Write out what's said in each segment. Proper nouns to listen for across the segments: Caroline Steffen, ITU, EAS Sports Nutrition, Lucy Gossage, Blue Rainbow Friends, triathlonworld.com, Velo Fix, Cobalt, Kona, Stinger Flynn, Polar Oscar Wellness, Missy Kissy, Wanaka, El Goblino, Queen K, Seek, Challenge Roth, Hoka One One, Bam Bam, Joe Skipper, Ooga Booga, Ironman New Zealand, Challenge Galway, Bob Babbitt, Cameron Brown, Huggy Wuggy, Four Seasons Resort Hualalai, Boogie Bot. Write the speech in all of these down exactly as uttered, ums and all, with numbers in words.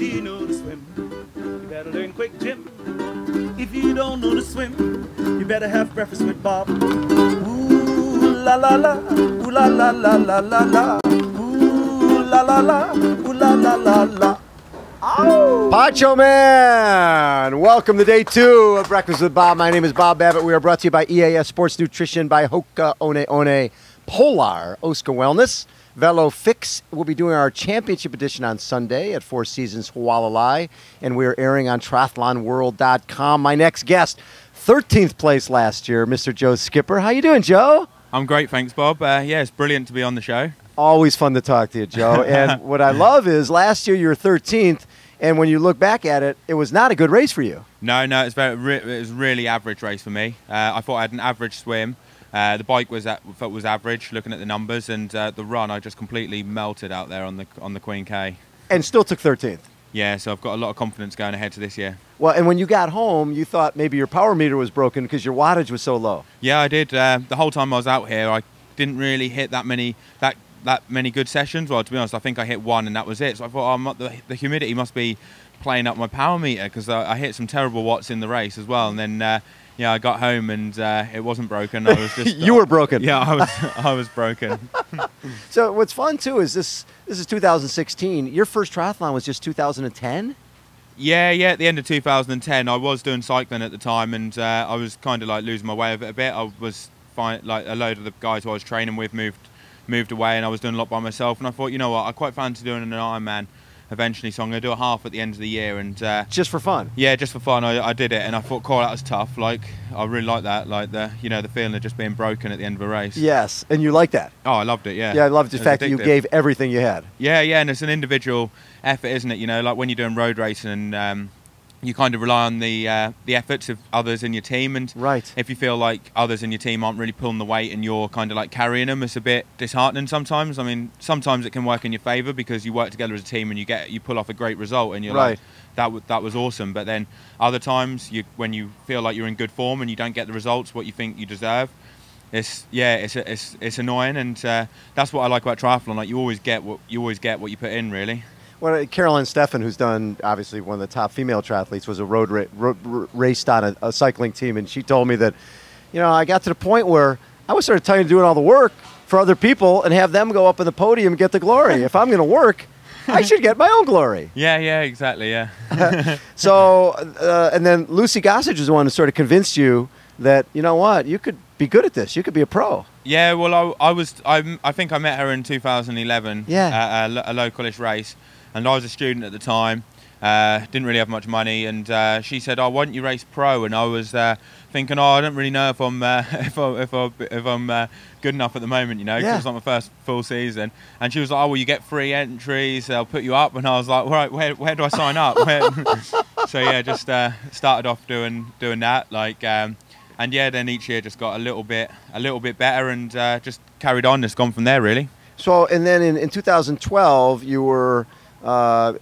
do you know to swim? You better learn quick, Jim. If you don't know to swim, you better have breakfast with Bob. Ooh la la la, ooh la la la la la la, ooh la la la, ooh la la la la. Oh. Pacho Man! Welcome to day two of Breakfast with Bob. My name is Bob Babbitt. We are brought to you by E A S Sports Nutrition, by Hoka One One, Polar Oscar Wellness, Velo Fix. We'll be doing our championship edition on Sunday at Four Seasons Hualalai, and we are airing on triathlon world dot com. My next guest, thirteenth place last year, Mister Joe Skipper. How you doing, Joe? I'm great, thanks, Bob. Uh, yeah, it's brilliant to be on the show. Always fun to talk to you, Joe. And what I love is last year you were thirteenth, and when you look back at it, it was not a good race for you. No, no, it was, very, re it was a really average race for me. Uh, I thought I had an average swim. Uh, the bike was at, was average, looking at the numbers, and uh, the run I just completely melted out there on the on the Queen K. And still took thirteenth. Yeah, so I've got a lot of confidence going ahead to this year. Well, and when you got home, you thought maybe your power meter was broken because your wattage was so low. Yeah, I did. Uh, the whole time I was out here, I didn't really hit that many that. that many good sessions. Well, to be honest, I think I hit one and that was it. So I thought, oh, the, the humidity must be playing up my power meter, because I, I hit some terrible watts in the race as well. And then uh, yeah, I got home and uh, it wasn't broken. I was just you uh, were broken. Yeah, I was I was broken. So what's fun too is this this is two thousand sixteen. Your first triathlon was just two thousand ten? Yeah, yeah, at the end of two thousand ten, I was doing cycling at the time, and uh, I was kind of like losing my way of it a bit. I was fine, like a load of the guys who I was training with moved moved away, and I was doing a lot by myself, and I thought, you know what, I quite fancy doing an Ironman eventually, so I'm going to do a half at the end of the year. And uh, just for fun? Yeah, just for fun. I, I did it, and I thought, cool, that was tough. Like, I really like that, like the, you know, the feeling of just being broken at the end of a race. Yes, and you like that? Oh, I loved it, yeah. Yeah, I loved the fact that you gave everything you had. Yeah, yeah, and it's an individual effort, isn't it? You know, like when you're doing road racing, and um, you kind of rely on the uh, the efforts of others in your team, and right. if you feel like others in your team aren't really pulling the weight and you're kind of like carrying them, it's a bit disheartening sometimes. I mean, sometimes it can work in your favour because you work together as a team and you get you pull off a great result, and you're right. like, that w that was awesome. But then other times, you when you feel like you're in good form and you don't get the results what you think you deserve, it's yeah, it's it's it's annoying, and uh, that's what I like about triathlon. Like you always get what you always get what you put in, really. Well, Caroline Steffen, who's done, obviously, one of the top female triathletes, was a road ra ra raced on a, a cycling team, and she told me that, you know, I got to the point where I was sort of tired of doing all the work for other people and have them go up on the podium and get the glory. If I'm going to work, I should get my own glory. Yeah, yeah, exactly, yeah. So, uh, and then Lucy Gossage was the one who sort of convinced you that, you know what, you could be good at this. You could be a pro. Yeah, well, I, I was, I, I think I met her in two thousand eleven yeah. at a, a localish race. And I was a student at the time, uh, didn't really have much money, and uh, she said, "Oh, why don't you race pro?" And I was uh, thinking, "Oh, I don't really know if I'm uh, if I, if, I, if I'm uh, good enough at the moment, you know, because yeah. it's not my first full season." And she was like, "Oh, well, you get free entries; they'll put you up." And I was like, "All right, where where do I sign up?" So yeah, just uh, started off doing doing that, like, um, and yeah, then each year just got a little bit a little bit better, and uh, just carried on. It's gone from there, really. So, and then in, in two thousand twelve, you were. Uh,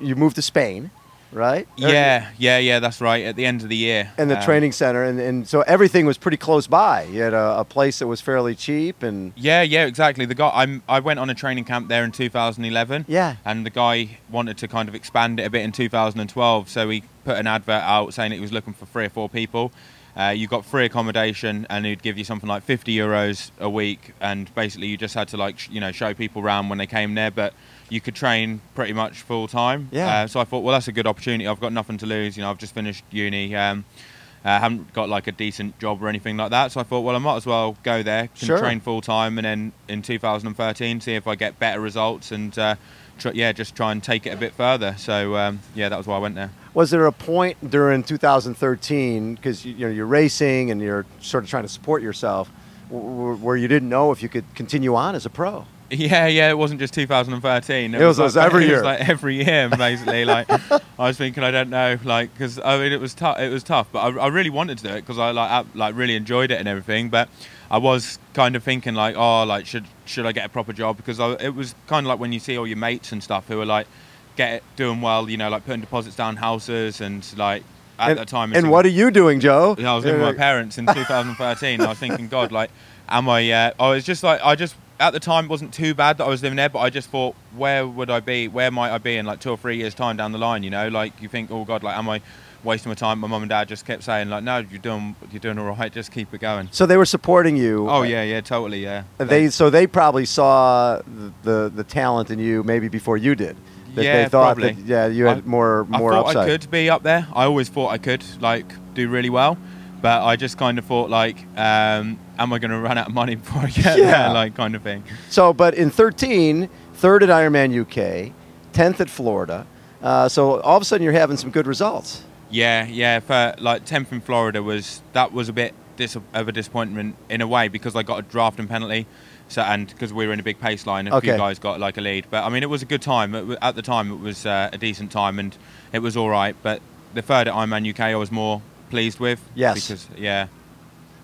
you moved to Spain, right? Yeah, yeah, yeah, that's right, at the end of the year. And the um, training center, and, and so everything was pretty close by. You had a, a place that was fairly cheap. And yeah, yeah, exactly. The guy, I'm, I went on a training camp there in two thousand eleven. Yeah. And the guy wanted to kind of expand it a bit in two thousand twelve, so he put an advert out saying that he was looking for three or four people. Uh, you got free accommodation, and he'd give you something like fifty euros a week, and basically you just had to, like, sh you know, show people around when they came there, but you could train pretty much full time. Yeah. Uh, so I thought, well, that's a good opportunity. I've got nothing to lose. You know, I've just finished uni. Um, I haven't got like a decent job or anything like that. So I thought, well, I might as well go there, can sure. train full time, and then in two thousand thirteen, see if I get better results, and uh, tr yeah, just try and take it a bit further. So um, yeah, that was why I went there. Was there a point during two thousand thirteen, because you, you know, you're racing and you're sort of trying to support yourself, where you didn't know if you could continue on as a pro? Yeah, yeah, it wasn't just two thousand thirteen. It, it was, was like, every it year. It was like every year, basically. Like, I was thinking, I don't know, like, because I mean, it was tough. It was tough, but I, I really wanted to do it because I like, I like really enjoyed it and everything. But I was kind of thinking, like, oh, like, should should I get a proper job? Because I, it was kind of like when you see all your mates and stuff who are like, get it, doing well, you know, like putting deposits down houses and like. At and, that time. And what are you doing, Joe? I was living with my parents in two thousand thirteen. I was thinking, God, like, am I? Uh, I was just like, I just at the time, it wasn't too bad that I was living there, but I just thought, where would I be? Where might I be in like two or three years' time down the line? You know, like you think, oh God, like am I wasting my time? My mum and dad just kept saying, like, no, you're doing, you're doing all right. Just keep it going. So they were supporting you. Oh yeah, yeah, totally, yeah. They so they probably saw the the, the talent in you maybe before you did. That yeah, they thought probably. That, yeah, you had I, more more upside. I thought upside. I could be up there. I always thought I could like do really well. But I just kind of thought, like, um, am I going to run out of money before I get yeah. there, like, kind of thing. So, but in thirteen, third at Ironman U K, tenth at Florida. Uh, so all of a sudden you're having some good results. Yeah, yeah. For, like, tenth in Florida was, that was a bit dis of a disappointment in a way because I got a drafting penalty. So, and because we were in a big pace line, a okay. few guys got, like, a lead. But, I mean, it was a good time. It, at the time, it was uh, a decent time and it was all right. But the third at Ironman U K, I was more pleased with. Yes. Because, yeah.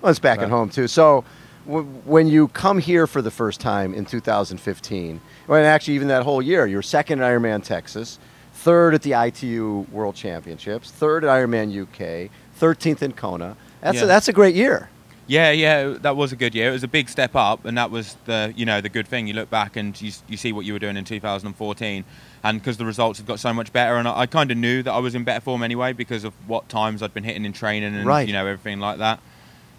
Well, it's back but. at home, too. So w when you come here for the first time in two thousand fifteen, well, and actually even that whole year, you're second at Ironman Texas, third at the I T U World Championships, third at Ironman U K, thirteenth in Kona. That's, yeah. a, that's a great year. Yeah, yeah, that was a good year. It was a big step up, and that was the, you know, the good thing. You look back and you, you see what you were doing in two thousand fourteen, and because the results had got so much better, and I, I kind of knew that I was in better form anyway because of what times I'd been hitting in training and right. you know everything like that.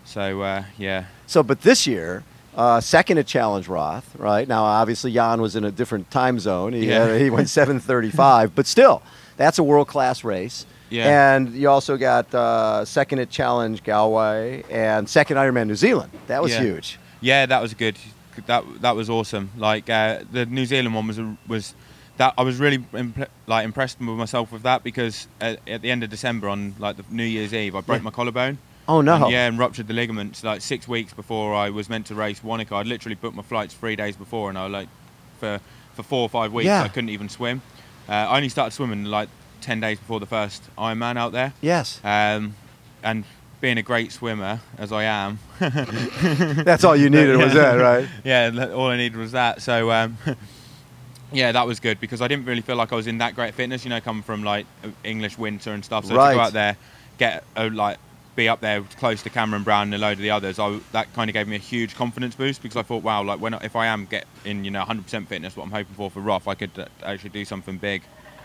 So uh, yeah. So, but this year, uh, second at Challenge Roth, right now, obviously Jan was in a different time zone. He yeah. had, he went seven thirty-five, but still, that's a world-class race. Yeah. And you also got uh, second at Challenge Galway and second Ironman New Zealand. That was yeah. huge. Yeah, that was good. That that was awesome. Like uh, the New Zealand one was was that I was really impl like impressed with myself with that because at, at the end of December on like the New Year's Eve I broke yeah. my collarbone. Oh no! And, yeah, and ruptured the ligaments like six weeks before I was meant to race Wanaka. I'd literally booked my flights three days before, and I like for for four or five weeks yeah. I couldn't even swim. Uh, I only started swimming like ten days before the first Ironman out there. Yes. Um, and being a great swimmer, as I am. That's all you needed yeah. was that, right? Yeah, all I needed was that. So, um, yeah, that was good because I didn't really feel like I was in that great fitness, you know, coming from, like, English winter and stuff. So right. to go out there, get, uh, like, be up there close to Cameron Brown and a load of the others, I, that kind of gave me a huge confidence boost because I thought, wow, like, when if I am get in, you know, one hundred percent fitness, what I'm hoping for for Roth, I could uh, actually do something big.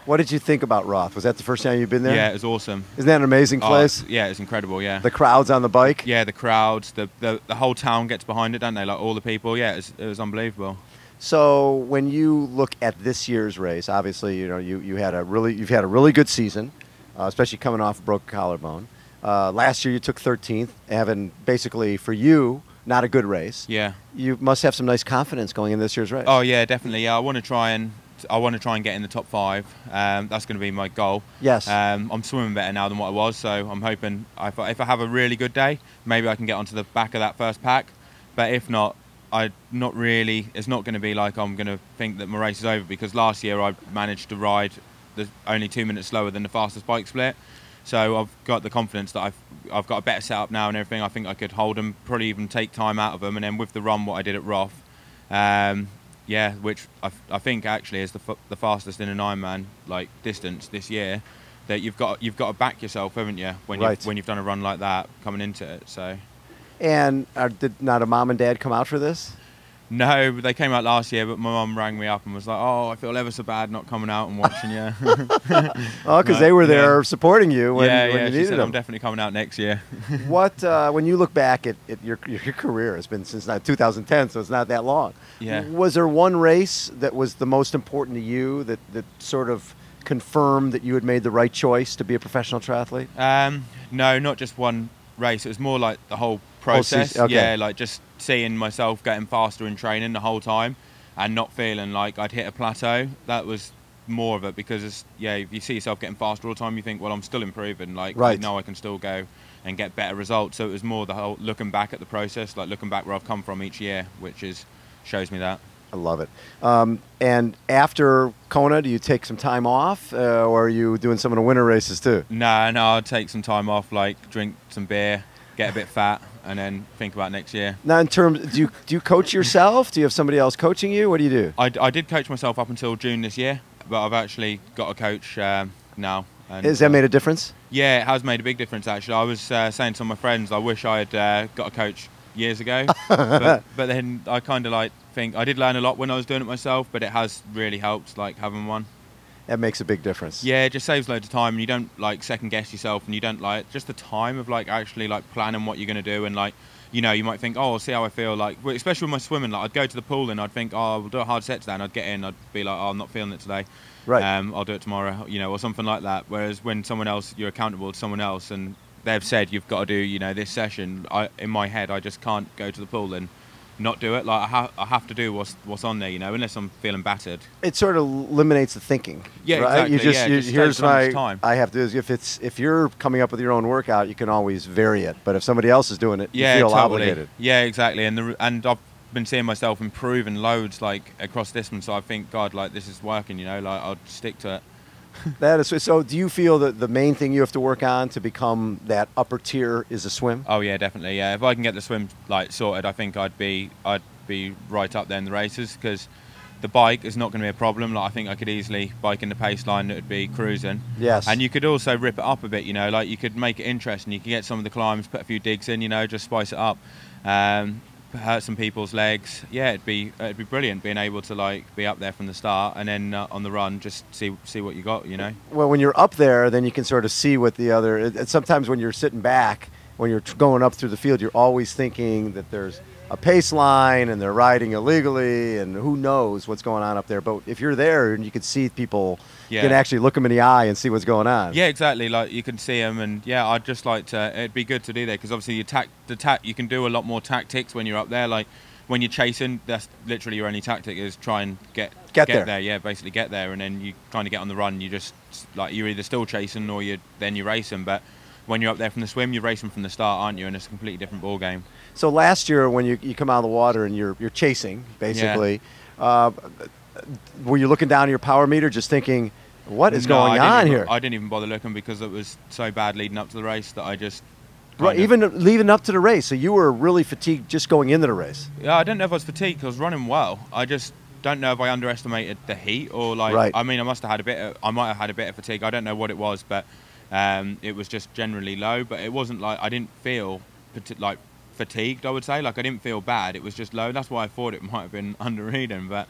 What did you think about Roth? Was that the first time you've been there? Yeah, it was awesome. Isn't that an amazing place? Oh, yeah, it's incredible, yeah. The crowds on the bike? Yeah, the crowds. The, the, the whole town gets behind it, don't they? Like, all the people. Yeah, it was, it was unbelievable. So when you look at this year's race, obviously, you know, you, you had a really, you've had a really good season, uh, especially coming off a broken collarbone. Uh, last year you took thirteenth, having basically, for you, not a good race. Yeah. You must have some nice confidence going in this year's race. Oh, yeah, definitely. Yeah, I want to try and... I want to try and get in the top five. Um, that's going to be my goal. Yes. Um, I'm swimming better now than what I was, so I'm hoping if I, if I have a really good day, maybe I can get onto the back of that first pack. But if not, I not really. It's not going to be like I'm going to think that my race is over because last year I managed to ride the only two minutes slower than the fastest bike split. So I've got the confidence that I've I've got a better setup now and everything. I think I could hold them, probably even take time out of them, and then with the run, what I did at Roth. Um, Yeah, which I, I think actually is the f the fastest in an Ironman like distance this year. That you've got you've got to back yourself, haven't you? When right. you've, when you've done a run like that coming into it, so. And uh, did not a mom and dad come out for this? No, but they came out last year. But my mom rang me up and was like, "Oh, I feel ever so bad not coming out and watching you." Oh, because no, they were there yeah. supporting you when, yeah, when yeah, you needed said, them. I'm definitely coming out next year. What uh, when you look back at, at your your career, it's been since two thousand ten, so it's not that long. Yeah. Was there one race that was the most important to you that that sort of confirmed that you had made the right choice to be a professional triathlete? Um, no, not just one race. It was more like the whole process. Oh, okay. Yeah, like just seeing myself getting faster in training the whole time and not feeling like I'd hit a plateau. That was more of it because, it's, yeah, if you see yourself getting faster all the time, you think, well, I'm still improving. Like, right. you know, I can still go and get better results. So it was more the whole looking back at the process, like looking back where I've come from each year, which is shows me that. I love it. Um, and after Kona, do you take some time off uh, or are you doing some of the winter races too? No, no, I'll take some time off, like drink some beer, get a bit fat, and then think about next year. Now, in terms, do you, do you coach yourself? Do you have somebody else coaching you? What do you do? I, I did coach myself up until June this year, but I've actually got a coach um, now. And, Has that uh, made a difference? Yeah, it has made a big difference, actually. I was uh, saying to my friends, I wish I had uh, got a coach years ago, but, but then I kind of like think I did learn a lot when I was doing it myself, but it has really helped, like, having one. That makes a big difference. Yeah, it just saves loads of time, and you don't, like, second guess yourself, and you don't, like, just the time of, like, actually, like, planning what you're going to do. And, like, you know, you might think, oh, I'll see how I feel, like, especially with my swimming, like, I'd go to the pool and I'd think, oh, we'll do a hard set today, and I'd get in, I'd be like, oh, I'm not feeling it today. Right. Um, I'll do it tomorrow, you know, or something like that. Whereas when someone else, you're accountable to someone else, and they've said you've got to do, you know, this session, I, in my head, I just can't go to the pool and not do it. Like, I, ha I have to do what's what's on there, you know, unless I'm feeling battered. It sort of eliminates the thinking. Yeah, right? Exactly. You just, yeah, you, just here's my time. I have to do. If it's if you're coming up with your own workout, you can always vary it. But if somebody else is doing it, yeah, you feel totally obligated. Yeah, exactly. And the and I've been seeing myself improving loads, like, across this one. So I think, God, like, this is working. You know, like, I'll stick to it. That is so. Do you feel that the main thing you have to work on to become that upper tier is a swim? Oh yeah, definitely. Yeah, if I can get the swim, like, sorted, I think I'd be I'd be right up there in the races, because the bike is not going to be a problem. Like, I think I could easily bike in the pace line that would be cruising. Yes. And you could also rip it up a bit. You know, like, you could make it interesting. You could get some of the climbs, put a few digs in. You know, just spice it up. Um, hurt some people's legs. Yeah, it'd be it'd be brilliant being able to, like, be up there from the start, and then uh, on the run just see see what you got, you know. Well, when you're up there, then you can sort of see what the other it, it, sometimes when you're sitting back, when you're going up through the field, you're always thinking that there's a pace line and they're riding illegally and who knows what's going on up there. But if you're there and you can see people, yeah, you can actually look them in the eye and see what's going on. Yeah, exactly. Like, you can see them, and yeah, I'd just like to, it'd be good to do that, because obviously you tact, the tact, you can do a lot more tactics when you're up there. Like, when you're chasing, that's literally your only tactic, is try and get get, get there. there. Yeah, basically get there, and then you kind of get on the run. You just, like, you're either still chasing or you then you're racing. But when you're up there from the swim, you're racing from the start, aren't you? And it's a completely different ball game. So last year, when you, you come out of the water and you're you're chasing, basically, yeah. uh, were you looking down at your power meter, just thinking, what is no, going on even, here? I didn't even bother looking, because it was so bad leading up to the race that I just. Right, even leading up to the race, so you were really fatigued just going into the race. Yeah, I don't know if I was fatigued. I was running well. I just don't know if I underestimated the heat or, like, right. I mean, I must have had a bit. Of, I might have had a bit of fatigue. I don't know what it was, but. Um, it was just generally low, but it wasn't like I didn't feel like fatigued. I would say, like, I didn't feel bad. It was just low. That's why I thought it might have been under reading, but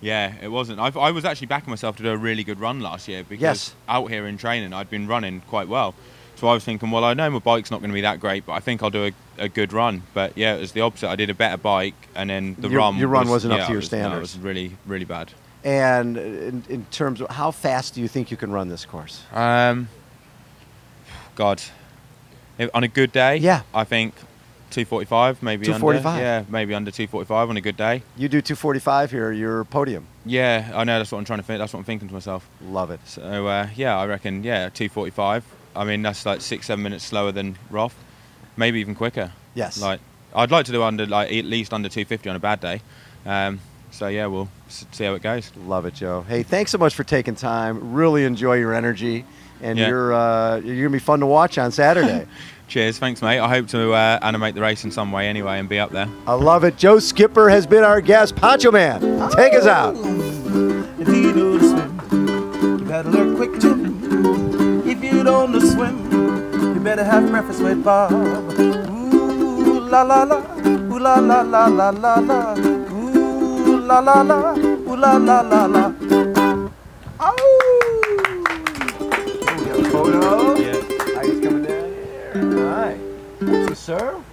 yeah, it wasn't. I, I was actually backing myself to do a really good run last year, because yes. out here in training, I'd been running quite well. So I was thinking, well, I know my bike's not going to be that great, but I think I'll do a, a good run. But yeah, it was the opposite. I did a better bike, and then the your, run. Your run was, wasn't yeah, up to your was, standards. No, it was really, really bad. And in, in terms of how fast do you think you can run this course? Um. God, if, on a good day, yeah, I think two forty-five, maybe two forty-five. Under, yeah, maybe under two forty-five on a good day. You do two forty-five here, you're podium. Yeah, I know. That's what I'm trying to think. That's what I'm thinking to myself. Love it. So uh, yeah, I reckon yeah, two forty-five. I mean, that's like six, seven minutes slower than Roth, maybe even quicker. Yes. Like, I'd like to do under like at least under two fifty on a bad day. Um, So, yeah, we'll see how it goes. Love it, Joe. Hey, thanks so much for taking time. Really enjoy your energy. And yeah. you're, uh, you're going to be fun to watch on Saturday. Cheers. Thanks, mate. I hope to uh, animate the race in some way anyway and be up there. I love it. Joe Skipper has been our guest. Poncho Man, take us out. If you don't swim, you better learn quick too. If you don't know swim, you better have breakfast with Bob. Ooh, la, la, la. Ooh, la, la, la, la, la, la. La la la, ooh la la la la. Ow! We got a photo. Yeah. Ice coming down. All right. So, sir.